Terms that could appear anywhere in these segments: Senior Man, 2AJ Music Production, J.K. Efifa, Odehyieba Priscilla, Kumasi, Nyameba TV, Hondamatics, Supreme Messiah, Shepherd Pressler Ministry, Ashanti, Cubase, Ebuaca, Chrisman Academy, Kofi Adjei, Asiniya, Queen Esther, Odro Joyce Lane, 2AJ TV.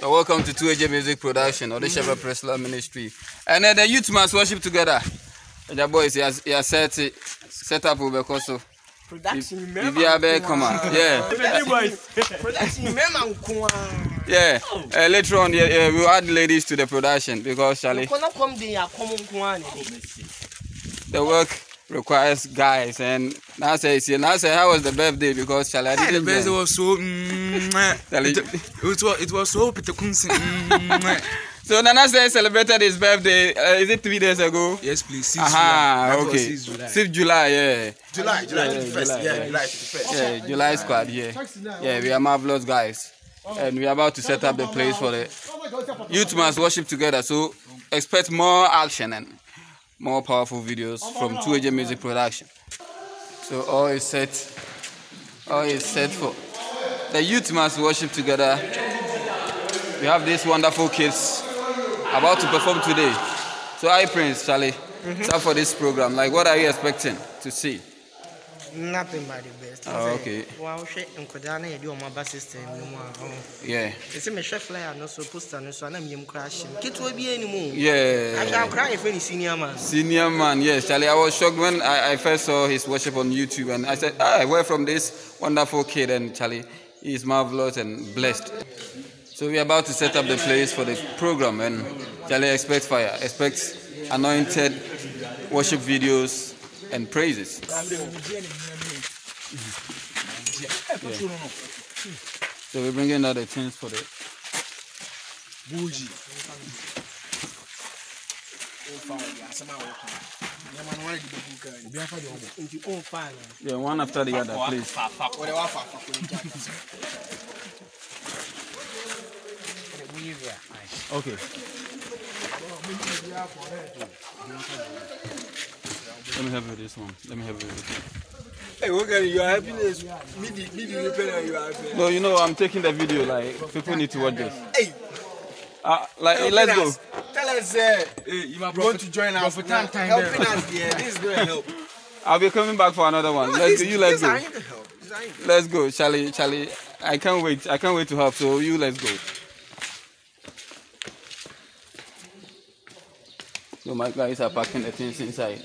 So welcome to 2AJ Music Production or the Shepherd Pressler Ministry. And then the youth must worship together. And the boys, he has set up with Bekoso. Production, remember? Yeah. Production, remember? Yeah. Later on, we'll add ladies to the production because, Charlie, the work requires guys. And now say how was the birthday? Because Charlie, the birthday was so. It was so Peter Kunsen. So Nana said celebrated his birthday. Is it 3 days ago? Yes, please. 6th July. Okay. 6th July. Yeah. July 21st. Yeah, July 21st. Yeah, July squad. Yeah. Yeah, we are marvelous guys, and we are about to set up the place for the youth must worship together. So expect more action and more powerful videos from 2AJ Music Production. So all is set for the youth must worship together. We have these wonderful kids about to perform today. So I, Prince Charlie, start for this program. Like, what are you expecting to see? Nothing but the best. Oh, okay. Yeah. It's my chef flyer, not supposed to, so I'm crashing. It will be anymore. Yeah. I can cry if any Senior Man. Senior Man, yes, Charlie. I was shocked when I first saw his worship on YouTube, and I said, ah, where from this wonderful kid? And Charlie, he's marvelous and blessed. So we're about to set up the place for the program, and Charlie, expect fire, expect anointed worship videos and praises. Yeah. So we're bringing out the things for the bougie. Yeah, one after the other, please. Okay. Let me help you with this one. Hey, okay, you are happiness. No, you know, I'm taking the video. Like, people need to watch this. Hey. Let's go. Tell us, you are going to join us for time. Helping us, yeah. This is going to help. I'll be coming back for another one. Let's go. Let's go, Charlie. I can't wait to help. So let's go. So my guys are packing the things inside.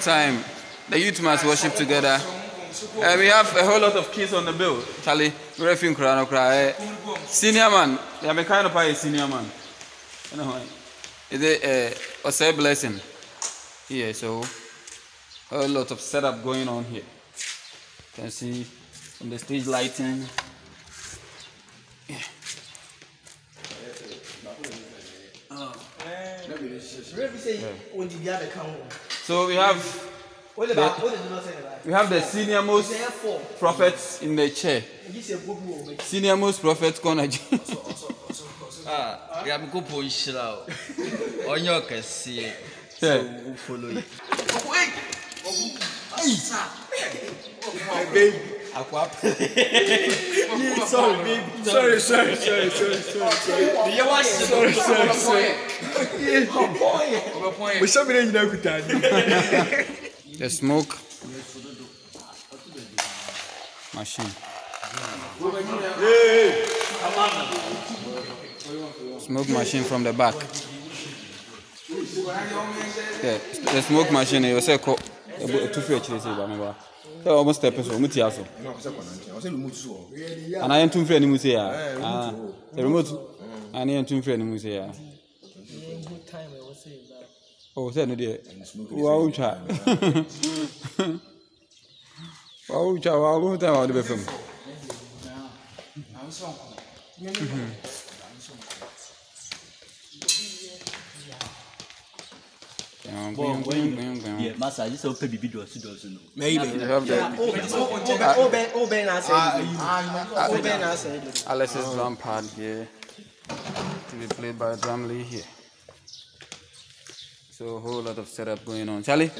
time. The youth must worship together. We have a whole lot of kids on the bill. Charlie, Senior Man. They are kind of a senior man. Is it a blessing? Yeah, so a whole lot of setup going on here. You can see on the stage lighting. Yeah. So we have. We have the senior most prophets in the chair. Senior most prophets corner. Ah, we have good position now. On your can see, so we follow you. My baby, sorry, baby. Sorry. Do you want to? Sorry. We should be ready now with that. The smoke machine. Smoke machine from the back. Yeah, the smoke machine. You say co. Almost step so. And I am too afraid to the remote. I am too afraid to oh, say no dear. Wow, cha. Wow, cha. Wow, cha. Wow, the film. Yeah, Master, you saw baby does no. Maybe you have that. Oh, Alice's drum pad here to be played by Drum Lee here. So a whole lot of setup going on. Charlie?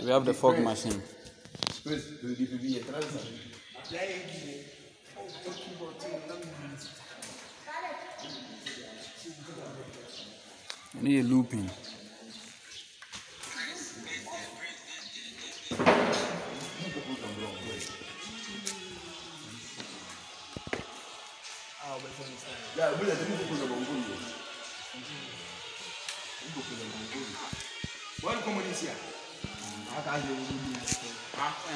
We have the fog machine. I need a looping.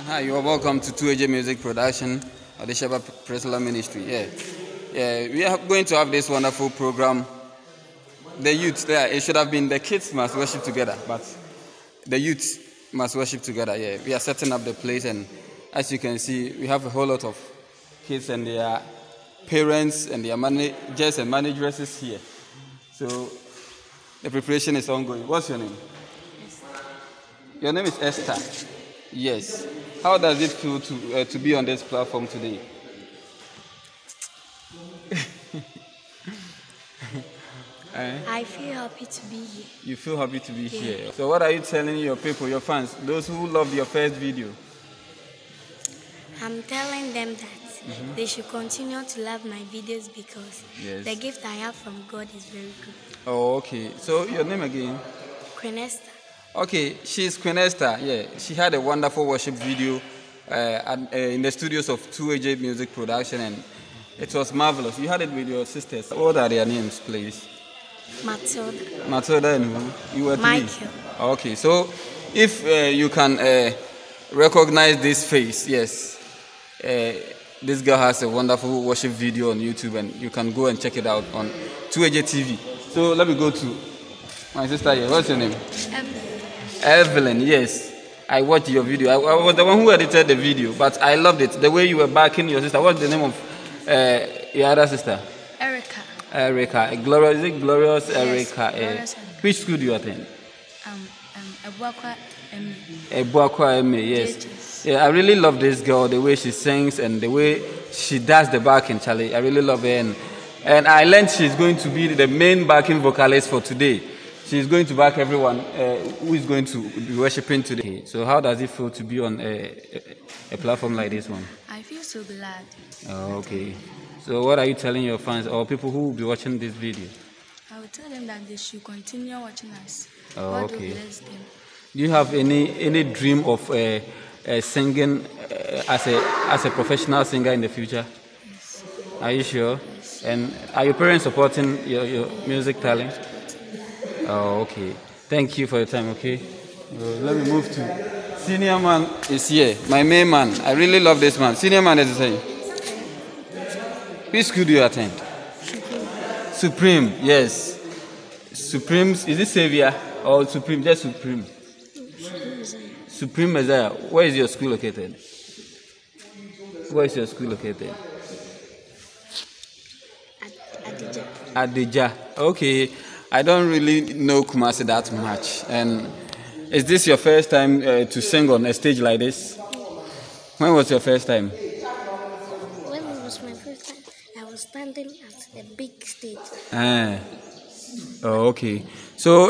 Hi, you are welcome to 2AJ Music Production at the Shepherd Pressler Ministry. Yeah, we are going to have this wonderful program. The youth there, it should have been the kids must worship together, but the youth must worship together. Yeah, we are setting up the place, and as you can see, we have a whole lot of kids and their parents and their managers and manageresses here. So the preparation is ongoing. What's your name? Your name is Esther. Yes. How does it feel to be on this platform today? I feel happy to be here. You feel happy to be here. So what are you telling your people, your fans, those who loved your first video? I'm telling them that they should continue to love my videos because the gift I have from God is very good. Oh, okay. So your name again? Queen Esther. Okay, she's Queen Esther, yeah. She had a wonderful worship video in the studios of 2AJ Music Production, and it was marvelous. You had it with your sisters. What are their names, please? Matilda. Matilda and who? You were Michael. Three. Okay, so if you can recognize this face, yes. This girl has a wonderful worship video on YouTube, and you can go and check it out on 2AJ TV. So let me go to my sister here. What's your name? Evelyn, yes. I watched your video. I was the one who edited the video, but I loved it. The way you were backing your sister. What's the name of your other sister? Erica. Erica. Glorious, is it Glorious? Yes, Erica. Glorious. Which school do you attend? Ebuaca MA. Ebuaca MA, yes. Yeah, I really love this girl, the way she sings and the way she does the backing, Charlie. I really love her. And I learned she's going to be the main backing vocalist for today. She's going to back everyone who is going to be worshipping today. So how does it feel to be on a platform like this one? I feel so glad. Oh, okay. So what are you telling your fans or people who will be watching this video? I will tell them that they should continue watching us. Oh, God will bless them. Do you have any dream of singing as a professional singer in the future? Yes. Are you sure? Yes. And are your parents supporting your music talent? Oh, okay. Thank you for your time, okay? Let me move to... Senior Man is here. My main man. I really love this man. Senior Man is here. Which school do you attend? Supreme. Yes. Supreme. Is it Savior or Supreme? Just Supreme. Supreme Messiah. Where is your school located? Where is your school located? Adija. Okay. I don't really know Kumasi that much. And is this your first time to sing on a stage like this? When was your first time? When was my first time? I was standing at a big stage. Ah. Oh, okay. So,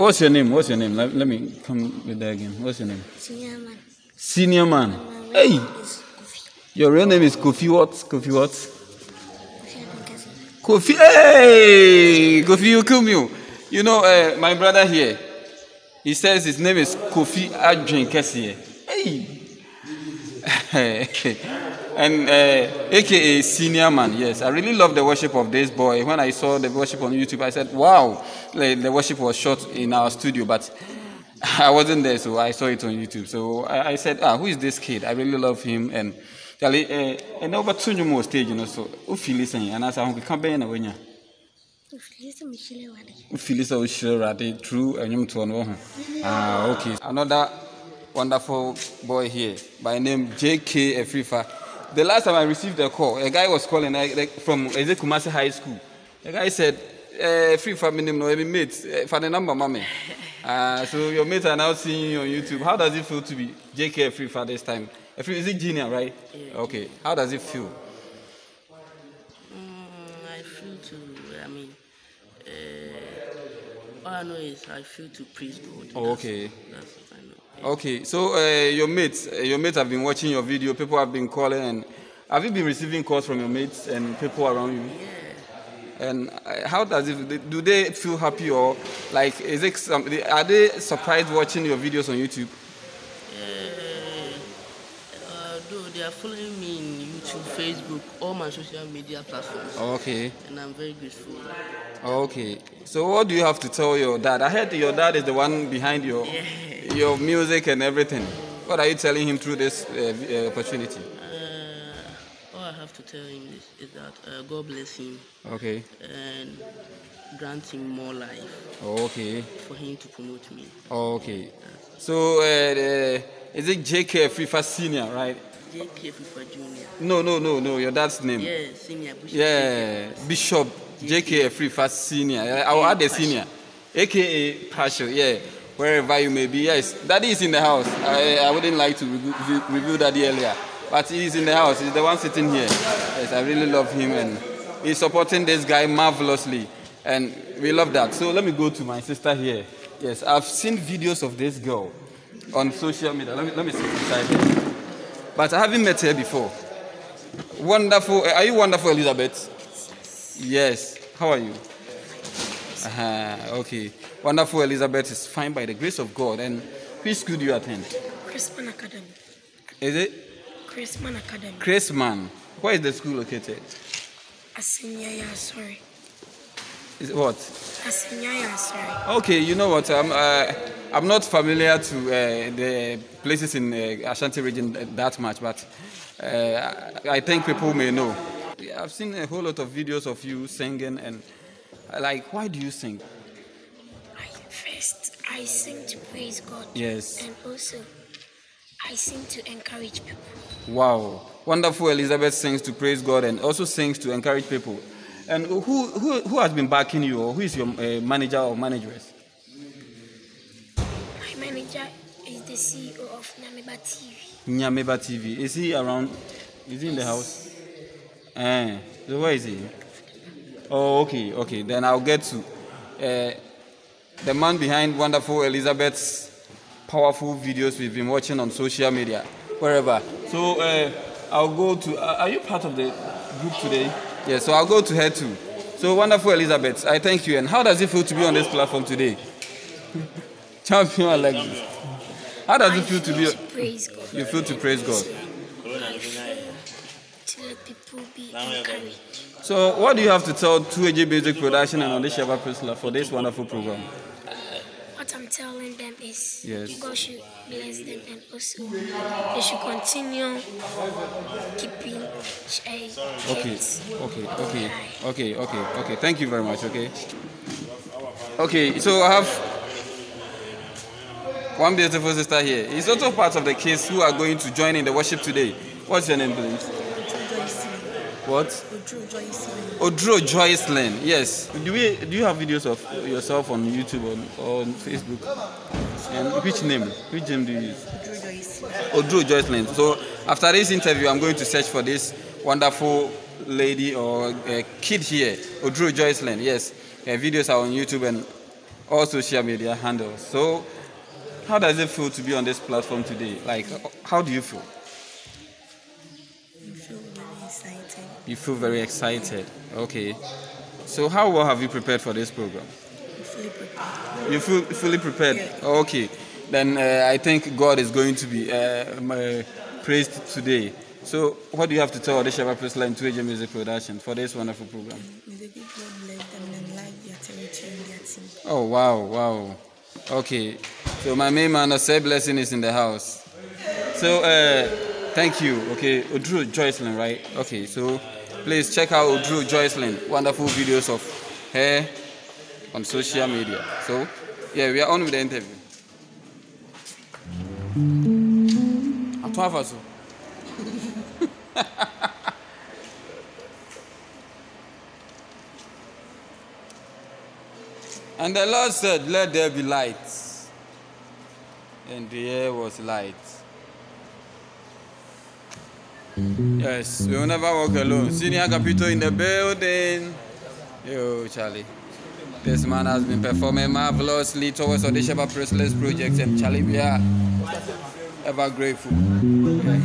what's your name? What's your name? Let me come with that again. What's your name? Senior Man. Senior Man. Hey! Your real name is Kofi what? Kofi what? Kofi, hey! Kofi, you kill me. You know, my brother here, he says his name is Kofi Adjei. Hey! And AKA Senior Man, yes. I really love the worship of this boy. When I saw the worship on YouTube, I said, wow, like, the worship was shot in our studio, but I wasn't there, so I saw it on YouTube. So I said, ah, who is this kid? I really love him. And over 2 more stage, you know, so if you listen, and I said, I can't be in a winner. If you listen, true, and you to know. Ah, okay. Another wonderful boy here by name J.K. Efifa. The last time I received a call, a guy was calling from Kumasi High School. The guy said, Efifa, my name is mate, for the number, mommy. So your mates are now seeing you on YouTube. How does it feel to be J.K. Efifa this time? Is it junior, right? Yeah. Okay. How does it feel? I feel to, all I know is I feel to praise God. Oh, okay. That's what I know. Yeah. Okay. So your mates have been watching your video. People have been calling, and have you been receiving calls from your mates and people around you? Yeah. And how does it? Do they feel happy or like? Is it some? Are they surprised watching your videos on YouTube? They are following me in YouTube, Facebook, all my social media platforms. Okay. And I'm very grateful. Okay. So what do you have to tell your dad? I heard your dad is the one behind your music and everything. What are you telling him through this opportunity? All I have to tell him is that God bless him. Okay. And grant him more life. Okay. For him to promote me. Okay. So is it J.K. Efifa Senior, right? J.K. Efifa Junior. No, your dad's name. Yeah, Senior Bishop. Yeah, Bishop J.K. Efifa Senior. I'll add the Senior. A.K.A. Partial, yeah. Wherever you may be. Yes, Daddy is in the house. I wouldn't like to review Daddy earlier. But he is in the house. He's the one sitting here. Yes, I really love him. And he's supporting this guy marvelously. And we love that. So let me go to my sister here. Yes, I've seen videos of this girl on social media. Let me sit inside here. But I haven't met her before. Wonderful. Are you wonderful, Elizabeth? Yes. How are you? Okay. Wonderful, Elizabeth is fine by the grace of God. And which school do you attend? Chrisman Academy. Is it? Chrisman Academy. Chrisman. Where is the school located? Asiniya, sorry. Is it what? Asiniya, sorry. Okay, you know what? I'm not familiar to the places in Ashanti region that much, but I think people may know. I've seen a whole lot of videos of you singing, and like, why do you sing? First, I sing to praise God. Yes. And also, I sing to encourage people. Wow. Wonderful. Elizabeth sings to praise God and also sings to encourage people. And who has been backing you, or who is your manager or manageress? Manager is the CEO of Nyameba TV. Nyameba TV. Is he around? Is he in the house? So where is he? Oh, okay, okay. Then I'll get to the man behind wonderful Elizabeth's powerful videos we've been watching on social media, wherever. So I'll go to... are you part of the group today? Yeah, so I'll go to her too. So wonderful Elizabeth, I thank you. And how does it feel to be on this platform today? Champion like this. How does it feel to be? You feel to praise God. To let people be encouraged. So, what do you have to tell 2AJ Music Production and Odehyieba Priscilla for this wonderful program? What what I'm telling them is God should bless them, and also they should continue keeping okay. Thank you very much. Okay, so I have one beautiful sister here. It's also part of the kids who are going to join in the worship today. What's your name, please? What? Odro Joyce Lane. Odro Joyce Lane, yes. Do you have videos of yourself on YouTube or on Facebook? And which name? Which name do you use? Odro Joyce Lane. Odro Joyce Lane. So after this interview, I'm going to search for this wonderful lady or kid here, Odro Joyce Lane. Yes, her videos are on YouTube and all social media handles. So how does it feel to be on this platform today? Like, how do you feel? You feel very excited. Okay. So how well have you prepared for this program? Fully prepared. You feel fully prepared? Yeah. Okay. Then I think God is going to be praised today. So what do you have to tell Odehyieba Priscilla and 2AJ Music Production for this wonderful program? May the people bless them and like their territory and their team. Oh, wow, wow. Okay. So my main man, I say blessing is in the house. So thank you. Okay, Odro Joyce Lane, right? Okay, so please check out Odro Joyce Lane. Wonderful videos of her on social media. So, yeah, we are on with the interview. I'm 12 or so. And the Lord said, "Let there be light." And the air was light. Yes, we will never walk alone. Senior Capito in the building. Yo, Charlie. This man has been performing marvelously towards Odehyieba Priscilla's projects, and Charlie, we are ever grateful. Okay.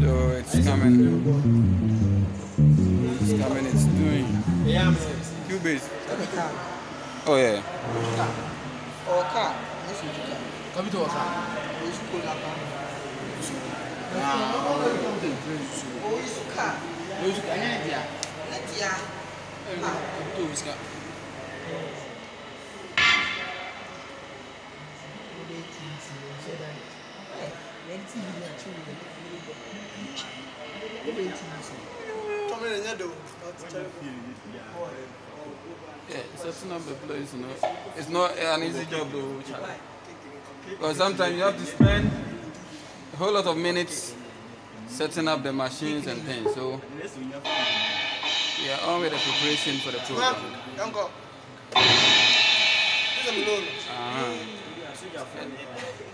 So it's coming. It's coming, it's doing. Cubase. Oh, yeah. Or car. Yeah, setting up the place, you know, it's not an easy job though, because sometimes you have to spend a whole lot of minutes setting up the machines and things, so we are on with the preparation for the program. Uh-huh.